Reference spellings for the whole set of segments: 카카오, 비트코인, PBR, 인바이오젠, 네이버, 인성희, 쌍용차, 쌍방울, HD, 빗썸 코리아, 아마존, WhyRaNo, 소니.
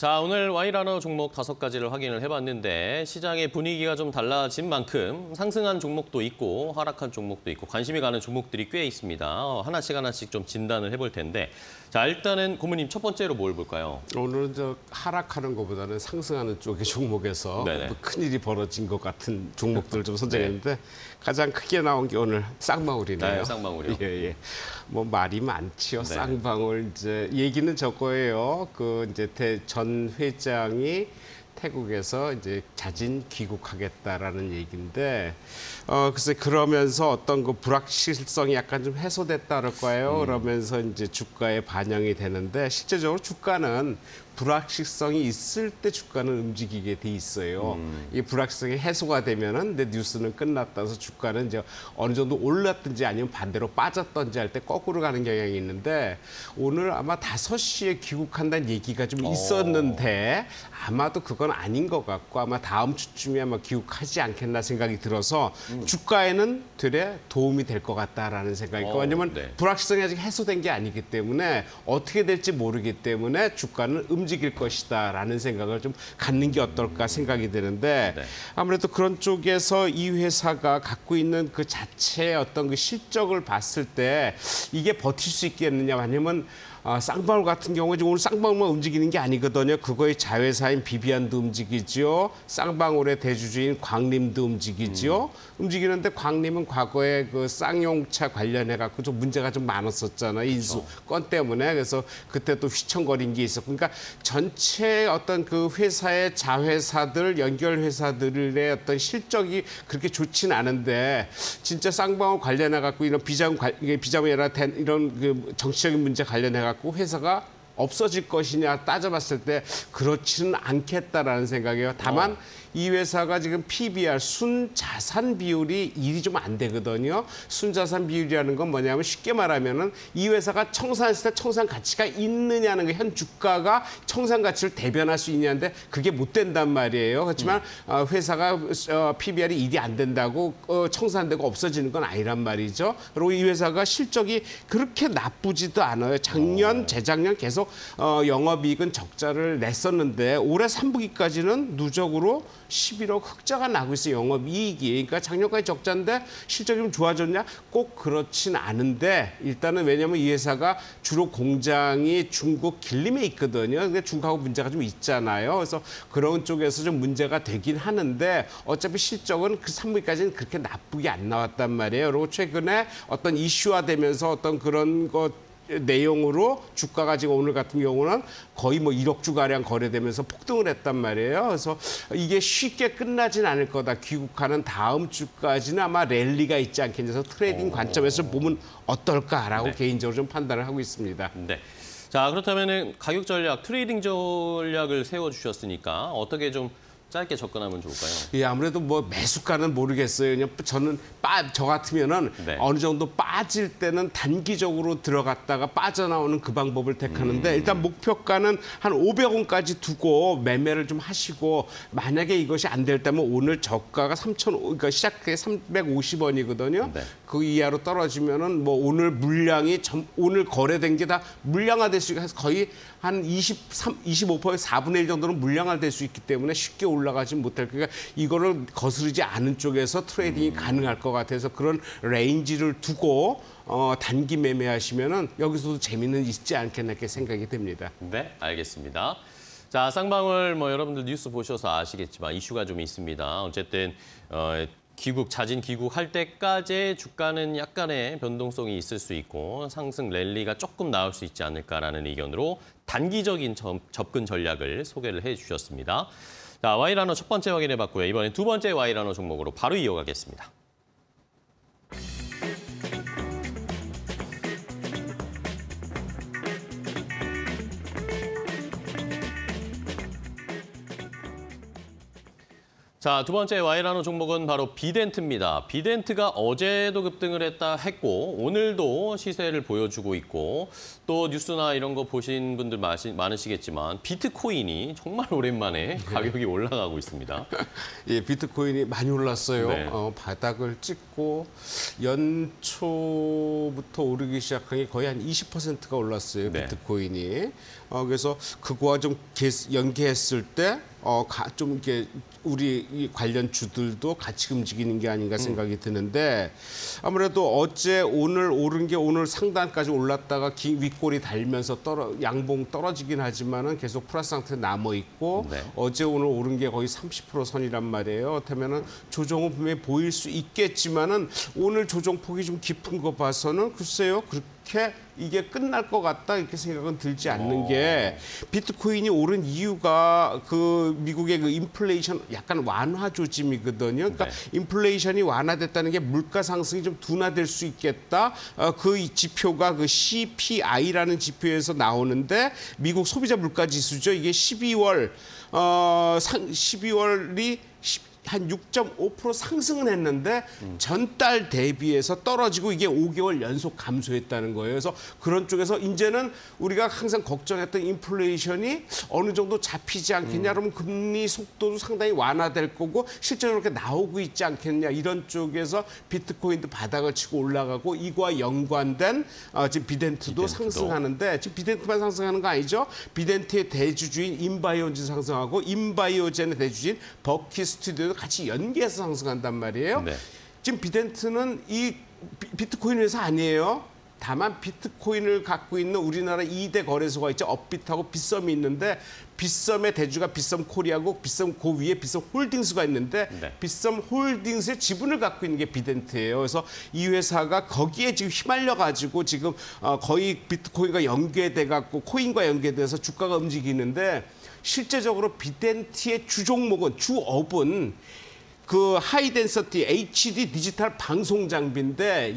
자, 오늘 와이란어 종목 5가지를 확인을 해봤는데 시장의 분위기가 좀 달라진 만큼 상승한 종목도 있고 하락한 종목도 있고 관심이 가는 종목들이 꽤 있습니다. 하나씩 좀 진단을 해볼 텐데 자, 일단은 고모님 첫 번째로 뭘 볼까요? 오늘은 저 하락하는 것보다는 상승하는 쪽의 종목에서 뭐 큰일이 벌어진 것 같은 종목들을 좀 선정했는데 네. 가장 크게 나온 게 오늘 쌍방울이네요. 네, 쌍방울이요. 예. 뭐 말이 많지요. 네. 쌍방울 이제 얘기는 저거예요. 그 이제 전 회장이 태국에서 이제 자진 귀국하겠다라는 얘기인데, 글쎄 그러면서 어떤 그 불확실성이 약간 좀 해소됐다랄 거예요. 그러면서 이제 주가에 반영이 되는데 실제적으로 주가는 불확실성이 있을 때 주가는 움직이게 돼 있어요. 이 불확실성이 해소가 되면은 내 뉴스는 끝났다서 주가는 이제 어느 정도 올랐든지 아니면 반대로 빠졌든지 할 때 거꾸로 가는 경향이 있는데 오늘 아마 5시에 귀국한다는 얘기가 좀 있었는데 아마도 그건 아닌 것 같고 아마 다음 주쯤에 아마 귀국하지 않겠나 생각이 들어서 주가에는 되레 도움이 될 것 같다라는 생각이고 왜냐면 불확실성이 아직 해소된 게 아니기 때문에 어떻게 될지 모르기 때문에 주가는 움직일 것이다라는 생각을 좀 갖는 게 어떨까 생각이 드는데 아무래도 그런 쪽에서 이 회사가 갖고 있는 그 자체의 어떤 그 실적을 봤을 때 이게 버틸 수 있겠느냐 아니면 쌍방울 같은 경우에 오늘 쌍방울만 움직이는 게 아니거든요. 그거의 자회사인 비비안도 움직이죠. 쌍방울의 대주주인 광림도 움직이죠. 움직이는데 광림은 과거에 그 쌍용차 관련해 갖고 좀 문제가 좀 많았었잖아요. 인수 건 때문에. 그래서 그때 또 휘청거린 게 있었고. 그러니까 전체 어떤 그 회사의 자회사들, 연결 회사들의 어떤 실적이 그렇게 좋진 않은데 진짜 쌍방울 관련해 갖고 이런 비자회라 이런 그 정치적인 문제 관련해 갖고 회사가 없어질 것이냐 따져봤을 때 그렇지는 않겠다라는 생각이에요. 다만 이 회사가 지금 PBR, 순자산 비율이 1이 좀 안 되거든요. 순자산 비율이라는 건 뭐냐면 쉽게 말하면은 이 회사가 청산했을 때 청산 가치가 있느냐는 게 현 주가가 청산 가치를 대변할 수 있냐인데 그게 못 된단 말이에요. 그렇지만 회사가 PBR이 1이 안 된다고 청산되고 없어지는 건 아니란 말이죠. 그리고 이 회사가 실적이 그렇게 나쁘지도 않아요. 작년, 재작년 계속 영업이익은 적자를 냈었는데 올해 3분기까지는 누적으로 11억 흑자가 나고 있어요. 영업이익이. 그러니까 작년까지 적자인데 실적이 좀 좋아졌냐? 꼭 그렇진 않은데 일단은 왜냐하면 이 회사가 주로 공장이 중국 길림에 있거든요. 근데 중국하고 문제가 좀 있잖아요. 그래서 그런 쪽에서 좀 문제가 되긴 하는데 어차피 실적은 그 3분기까지는 그렇게 나쁘게 안 나왔단 말이에요. 그리고 최근에 어떤 이슈화되면서 어떤 그런 것 내용으로 주가가 지금 오늘 같은 경우는 거의 뭐 1억 주가량 거래되면서 폭등을 했단 말이에요. 그래서 이게 쉽게 끝나진 않을 거다. 귀국하는 다음 주까지는 아마 랠리가 있지 않겠냐 해서 트레이딩 관점에서 보면 어떨까라고 개인적으로 좀 판단을 하고 있습니다. 네. 자, 그렇다면은 가격 전략, 트레이딩 전략을 세워주셨으니까 어떻게 좀 짧게 접근하면 좋을까요? 예, 아무래도 뭐 매수가는 모르겠어요. 그냥 저는 저 같으면은 어느 정도 빠질 때는 단기적으로 들어갔다가 빠져나오는 그 방법을 택하는데 일단 목표가는 한 500원까지 두고 매매를 좀 하시고 만약에 이것이 안 될 때면 오늘 저가가 3,000원, 그러니까 시작해 350원이거든요. 그 이하로 떨어지면은 뭐 오늘 물량이 오늘 거래된 게 다 물량화될 수 있고 거의 한 25% 4분의 1 정도는 물량화될 수 있기 때문에 쉽게 올라가지 못할 거니까 이거를 거스르지 않은 쪽에서 트레이딩이 가능할 것 같아서 그런 레인지를 두고 단기 매매하시면은 여기서도 재미는 있지 않겠나 이렇게 생각이 됩니다. 네, 알겠습니다. 자, 쌍방울 뭐 여러분들 뉴스 보셔서 아시겠지만 이슈가 좀 있습니다. 어쨌든 자진 귀국할 때까지 주가는 약간의 변동성이 있을 수 있고 상승 랠리가 조금 나올 수 있지 않을까라는 의견으로 단기적인 접근 전략을 소개를 해주셨습니다. 자, 와이란어 첫 번째 확인해봤고요. 이번엔 두 번째 와이란어 종목으로 바로 이어가겠습니다. 자, 두 번째 와이라는 종목은 바로 비덴트입니다. 비덴트가 어제도 급등을 했고 오늘도 시세를 보여주고 있고 또 뉴스나 이런 거 보신 분들 많으시겠지만 비트코인이 정말 오랜만에 가격이 올라가고 있습니다. 예, 비트코인이 많이 올랐어요. 네. 바닥을 찍고 연초부터 오르기 시작한 게 거의 한 20%가 올랐어요. 네. 비트코인이. 그래서 그거와 좀 연계했을 때 좀 이렇게 우리 관련 주들도 같이 움직이는 게 아닌가 생각이 드는데, 아무래도 어제 오늘 오른 게 오늘 상단까지 올랐다가 윗골이 달면서 양봉 떨어지긴 하지만은 계속 플러스 상태 남아 있고, 네. 어제 오늘 오른 게 거의 30% 선이란 말이에요. 그렇다면은 조정은 분명히 보일 수 있겠지만은 오늘 조정폭이 좀 깊은 거 봐서는 글쎄요, 그렇게 이게 끝날 것 같다 이렇게 생각은 들지 않는 게, 비트코인이 오른 이유가 그 미국의 그 인플레이션 약간 완화 조짐이거든요. 그러니까 네. 인플레이션이 완화됐다는 게 물가 상승이 좀 둔화될 수 있겠다. 그 지표가 그 CPI라는 지표에서 나오는데, 미국 소비자 물가 지수죠. 이게 12월이 한 6.5% 상승은 했는데 전달 대비해서 떨어지고 이게 5개월 연속 감소했다는 거예요. 그래서 그런 쪽에서 이제는 우리가 항상 걱정했던 인플레이션이 어느 정도 잡히지 않겠냐, 그러면 금리 속도도 상당히 완화될 거고 실제로 이렇게 나오고 있지 않겠냐, 이런 쪽에서 비트코인도 바닥을 치고 올라가고 이와 연관된 지금 비덴트도 상승하는데, 지금 비덴트만 상승하는 거 아니죠. 비덴트의 대주주인 인바이오젠 상승하고 인바이오젠의 대주주인 버키 스튜디오도 같이 연계해서 상승한단 말이에요. 네. 지금 비덴트는 이 비트코인 회사 아니에요. 다만 비트코인을 갖고 있는 우리나라 2대 거래소가 있죠. 업비트하고 빗썸이 있는데, 빗썸의 대주가 빗썸 코리아고 빗썸 그 위에 빗썸 홀딩스가 있는데, 네. 빗썸 홀딩스의 지분을 갖고 있는 게 비덴트예요. 그래서 이 회사가 거기에 지금 휘말려 가지고 지금 거의 비트코인과 연계돼 갖고 코인과 연계돼서 주가가 움직이는데, 실제적으로 비덴트의 주업은 그 하이덴서티 HD 디지털 방송 장비인데,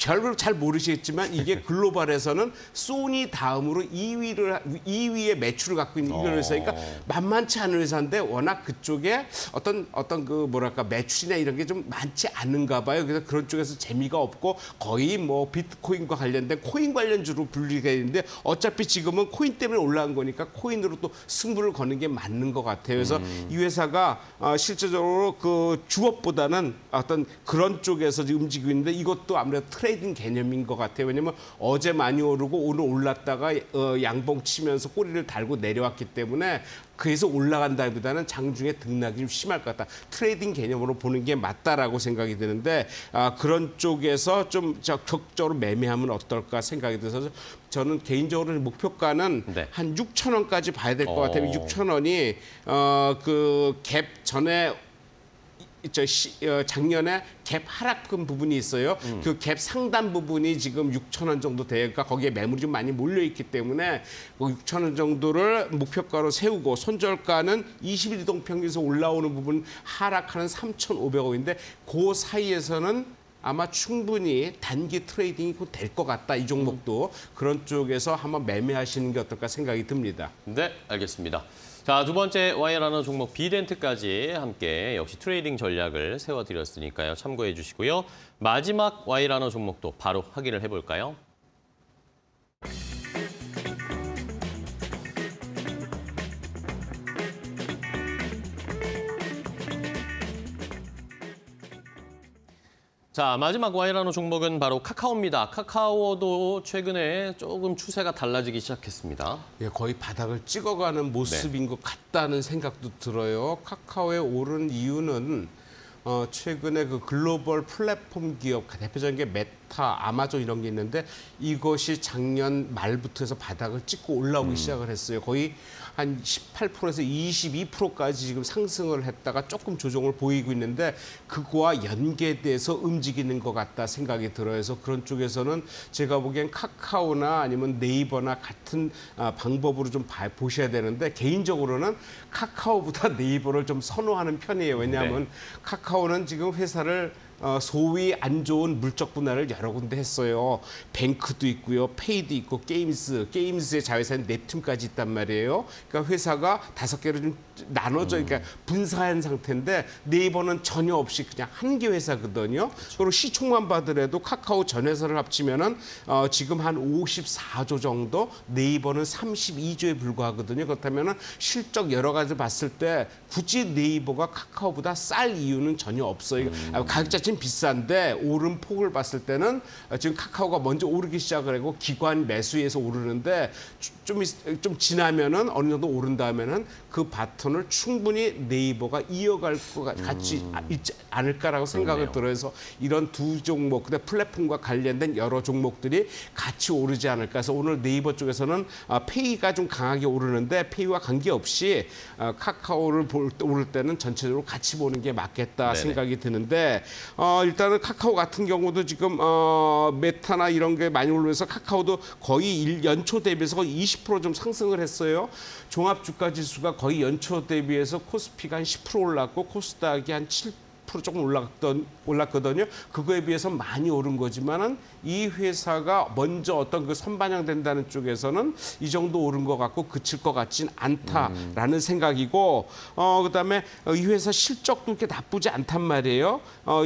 결국 잘 모르시겠지만 이게 글로벌에서는 소니 다음으로 2위의 매출을 갖고 있는 이런 회사니까 만만치 않은 회사인데, 워낙 그쪽에 어떤 그 뭐랄까 매출이나 이런 게 좀 많지 않은가 봐요. 그래서 그런 쪽에서 재미가 없고 거의 뭐 비트코인과 관련된 코인 관련주로 분류가 되는데, 어차피 지금은 코인 때문에 올라간 거니까 코인으로 또 승부를 거는 게 맞는 것 같아요. 그래서 이 회사가 실제적으로 그 주업보다는 어떤 그런 쪽에서 움직이고 있는데, 이것도 아무래도 트레이딩 개념인 것 같아요. 왜냐면 어제 많이 오르고 오늘 올랐다가 양봉 치면서 꼬리를 달고 내려왔기 때문에, 그래서 올라간다기보다는 장중에 등락이 좀 심할 것 같다. 트레이딩 개념으로 보는 게 맞다라고 생각이 드는데, 그런 쪽에서 좀 적극적으로 매매하면 어떨까 생각이 들어서 저는 개인적으로 목표가는 네. 한 6,000원까지 봐야 될 것 같아요. 6,000원이 그 갭 전에 작년에 갭 하락한 부분이 있어요. 그 갭 상단 부분이 지금 6,000원 정도 되니까 거기에 매물이 좀 많이 몰려있기 때문에 6,000원 정도를 목표가로 세우고, 손절가는 20일 이동평균에서 올라오는 부분 하락하는 3,500원인데 그 사이에서는 아마 충분히 단기 트레이딩이 곧 될 것 같다. 이 종목도 그런 쪽에서 한번 매매하시는 게 어떨까 생각이 듭니다. 네, 알겠습니다. 자, 두 번째 와이라는 종목 비덴트까지 함께 역시 트레이딩 전략을 세워드렸으니까요. 참고해 주시고요. 마지막 와이라는 종목도 바로 확인을 해볼까요? 자, 마지막 와이라는 종목은 바로 카카오입니다. 카카오도 최근에 조금 추세가 달라지기 시작했습니다. 예, 거의 바닥을 찍어가는 모습인 네. 것 같다는 생각도 들어요. 카카오에 오른 이유는 최근에 그 글로벌 플랫폼 기업, 대표적인 게 메타, 아마존 이런 게 있는데, 이것이 작년 말부터 해서 바닥을 찍고 올라오기 시작을 했어요. 거의 한 18%에서 22%까지 지금 상승을 했다가 조금 조정을 보이고 있는데, 그거와 연계돼서 움직이는 것 같다 생각이 들어요. 그래서 그런 쪽에서는 제가 보기엔 카카오나 아니면 네이버나 같은 방법으로 좀 보셔야 되는데, 개인적으로는 카카오보다 네이버를 좀 선호하는 편이에요. 왜냐하면 네. 카카오는 지금 회사를 소위 안 좋은 물적 분할을 여러 군데 했어요. 뱅크도 있고요, 페이도 있고, 게임스의 자회사인 넵튠까지 있단 말이에요. 그러니까 회사가 5개로 좀 나눠져, 그러니까 분사한 상태인데 네이버는 전혀 없이 그냥 한 개 회사거든요. 그렇죠. 그리고 시총만 봐더라도 카카오 전 회사를 합치면은 지금 한 54조 정도, 네이버는 32조에 불과하거든요. 그렇다면은 실적 여러 가지 봤을 때 굳이 네이버가 카카오보다 쌀 이유는 전혀 없어요. 가격 자체는 비싼데 오른 폭을 봤을 때는 지금 카카오가 먼저 오르기 시작을 하고 기관 매수에서 오르는데 좀 지나면은 어느 정도 오른 다음에는 그 바톤을 충분히 네이버가 이어갈 것 같지 있지 않을까라고 생각을 들어서 이런 두 종목, 근데 플랫폼과 관련된 여러 종목들이 같이 오르지 않을까. 그래서 오늘 네이버 쪽에서는 페이가 좀 강하게 오르는데 페이와 관계없이 카카오를 오를 때는 전체적으로 같이 보는 게 맞겠다 생각이 드는데 일단은 카카오 같은 경우도 지금 메타나 이런 게 많이 오르면서 카카오도 거의 연초 대비해서 거의 20% 좀 상승을 했어요. 종합주가지수가 거의 연초 대비해서 코스피가 한 10% 올랐고 코스닥이 한 7% 조금 올랐거든요. 그거에 비해서 많이 오른 거지만은 이 회사가 먼저 어떤 그 선반영된다는 쪽에서는 이 정도 오른 것 같고 그칠 것 같진 않다라는 생각이고, 그다음에 이 회사 실적도 그렇게 나쁘지 않단 말이에요.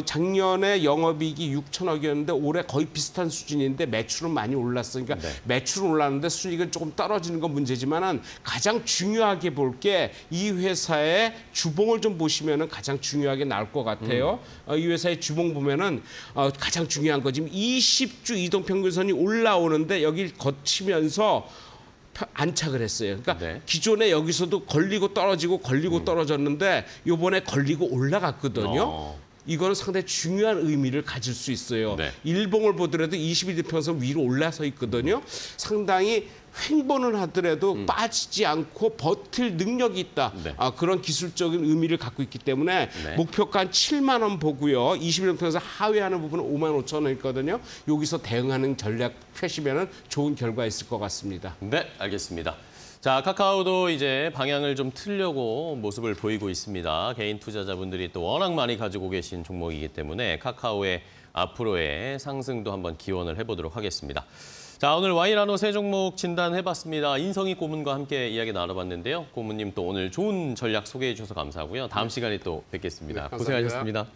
작년에 영업이익이 6천억이었는데 올해 거의 비슷한 수준인데 매출은 많이 올랐으니까 매출은 올랐는데 수익은 조금 떨어지는 건 문제지만은 가장 중요하게 볼 게 이 회사의 주봉을 좀 보시면은 가장 중요하게 나올 것 같아요. 이 회사의 주봉 보면은 가장 중요한 거 지금 20주 이동평균선이 올라오는데 여기 거치면서 안착을 했어요. 그러니까 기존에 여기서도 걸리고 떨어지고 걸리고 떨어졌는데 요번에 걸리고 올라갔거든요. 이거는 상당히 중요한 의미를 가질 수 있어요. 일봉을 보더라도 21일평선 위로 올라서 있거든요. 상당히 횡보는 하더라도 빠지지 않고 버틸 능력이 있다. 그런 기술적인 의미를 갖고 있기 때문에 목표가 한 7만 원 보고요. 21일평선 하회하는 부분은 5만 5천 원이거든요. 여기서 대응하는 전략 펴시면 좋은 결과 있을 것 같습니다. 네, 알겠습니다. 자, 카카오도 이제 방향을 좀 틀려고 모습을 보이고 있습니다. 개인 투자자분들이 또 워낙 많이 가지고 계신 종목이기 때문에 카카오의 앞으로의 상승도 한번 기원을 해보도록 하겠습니다. 자, 오늘 와이라노 세 종목 진단해봤습니다. 인성희 고문과 함께 이야기 나눠봤는데요. 고문님 또 오늘 좋은 전략 소개해 주셔서 감사하고요. 다음 시간에 또 뵙겠습니다. 고생하셨습니다.